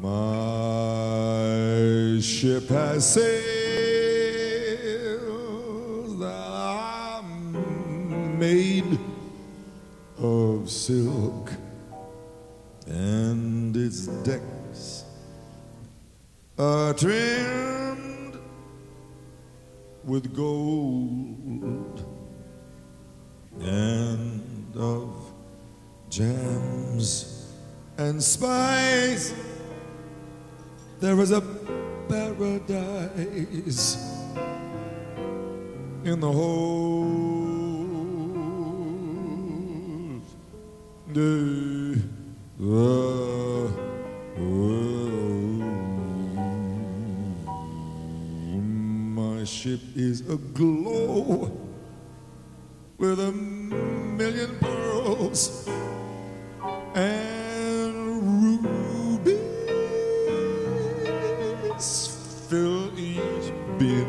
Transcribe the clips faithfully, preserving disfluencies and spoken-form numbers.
My ship has sails that are made of silk, and its decks are trimmed with gold and of gems and spice. There is a paradise in the whole day, the world. My ship is aglow with a million pearls and rubies fill each bin,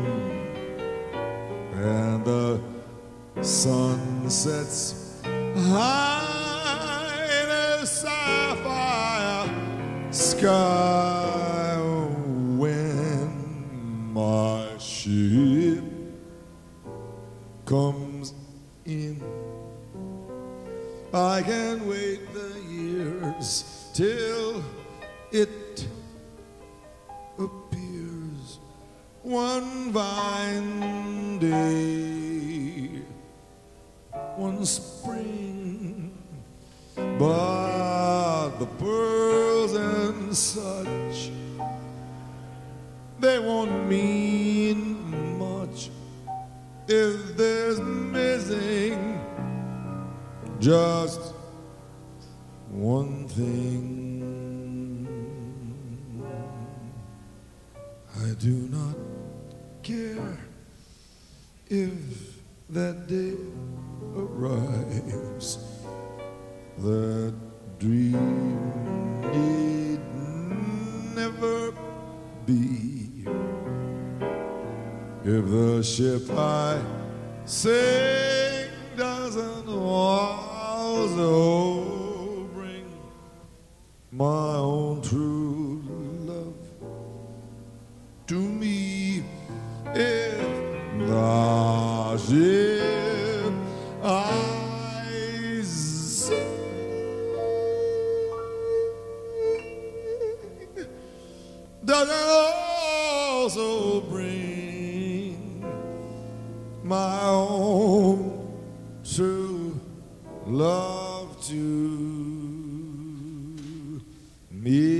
and the sun sets high in a sapphire sky when my ship comes in. I can wait the years till it appears one fine day, one spring, but the pearls and such, they won't mean much if there's missing just one thing. I do not care if that day arrives. That dream need never be. If the ship I sing doesn't also bring my own true love to me, if the ship I sing doesn't also bring my own true love to me.